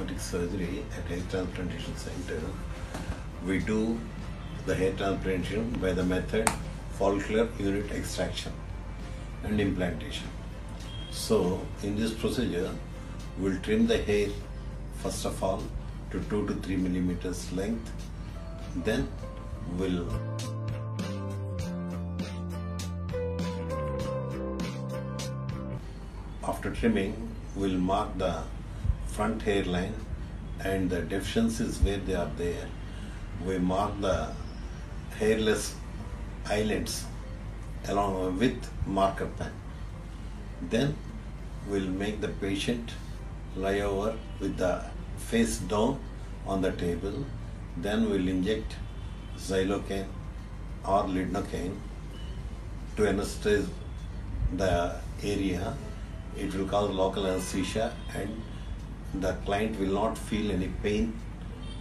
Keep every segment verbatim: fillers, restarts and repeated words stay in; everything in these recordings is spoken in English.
Cosmetic Surgery at Hair Transplantation Centre, we do the hair transplantation by the method follicle unit extraction and implantation. So in this procedure, we will trim the hair first of all to two to three millimeters length, then we will after trimming we will mark the front hairline, and the deficiencies where they are there, we mark the hairless eyelets along with marker pen. Then we will make the patient lie over with the face down on the table. Then we will inject xylocaine or lidocaine to anesthetize the area. It will cause local anesthesia, and the client will not feel any pain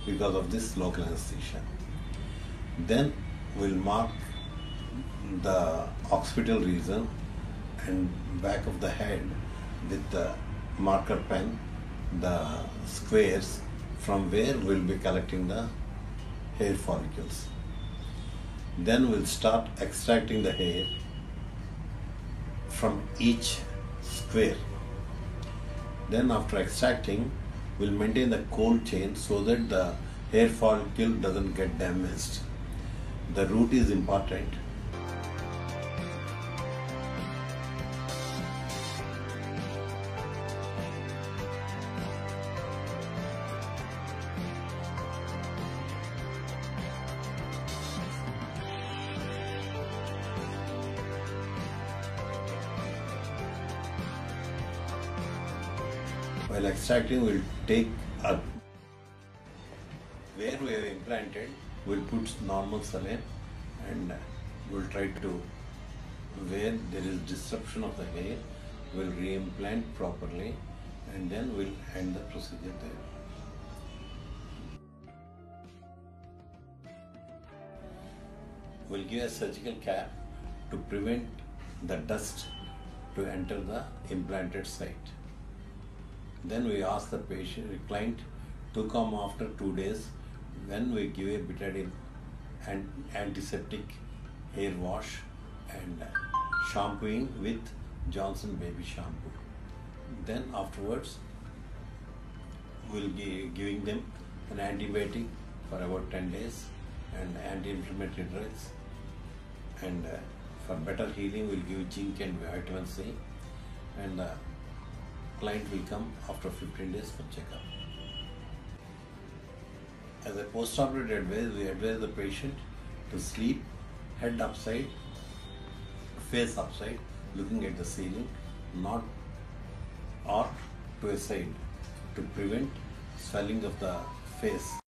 because of this local anesthesia. Then we will mark the occipital region and back of the head with the marker pen, the squares from where we will be collecting the hair follicles. Then we will start extracting the hair from each square. Then after extracting, we will maintain the cold chain so that the hair follicle doesn't get damaged. The root is important. While extracting, we will take up where we have implanted, we will put normal saline, and we will try to, where there is disruption of the hair, we will reimplant properly, and then we will end the procedure there. We will give a surgical cap to prevent the dust to enter the implanted site. Then we ask the patient, the client to come after two days when we give a betadine and antiseptic hair wash and shampooing with Johnson baby shampoo. Then afterwards we will be giving them an antibiotic for about ten days and anti-inflammatory drugs, and uh, for better healing we will give zinc and vitamin C, and uh, client will come after fifteen days for checkup. As a post-operative advice, we advise the patient to sleep head upside, face upside, looking at the ceiling, not or to a side to prevent swelling of the face.